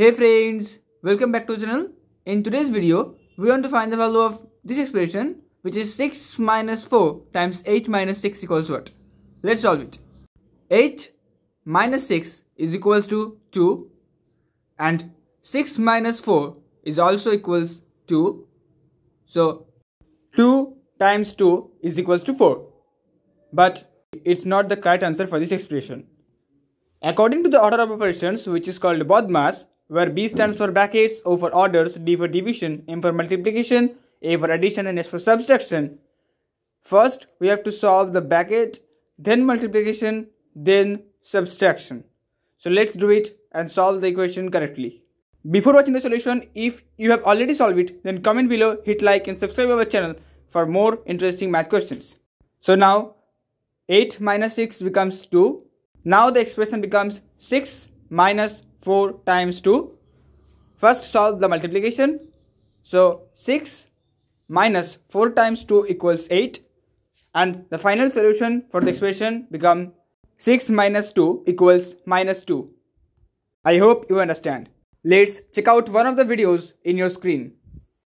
Hey friends, welcome back to the channel. In today's video, we want to find the value of this expression, which is 6 minus 4 times 8 minus 6 equals what? Let's solve it. 8 minus 6 is equals to 2 and 6 minus 4 is also equals 2. So 2 times 2 is equals to 4. But it's not the correct answer for this expression. According to the order of operations, which is called BODMAS, where B stands for brackets, O for orders, D for division, M for multiplication, A for addition and S for subtraction. First, we have to solve the bracket, then multiplication, then subtraction. So let's do it and solve the equation correctly. Before watching the solution, if you have already solved it, then comment below, hit like and subscribe our channel for more interesting math questions. So now, 8 minus 6 becomes 2. Now the expression becomes 6 minus 4 times 2. First solve the multiplication. So 6 minus 4 times 2 equals 8. And the final solution for the expression becomes 6 minus 2 equals minus 2. I hope you understand. Let's check out one of the videos in your screen.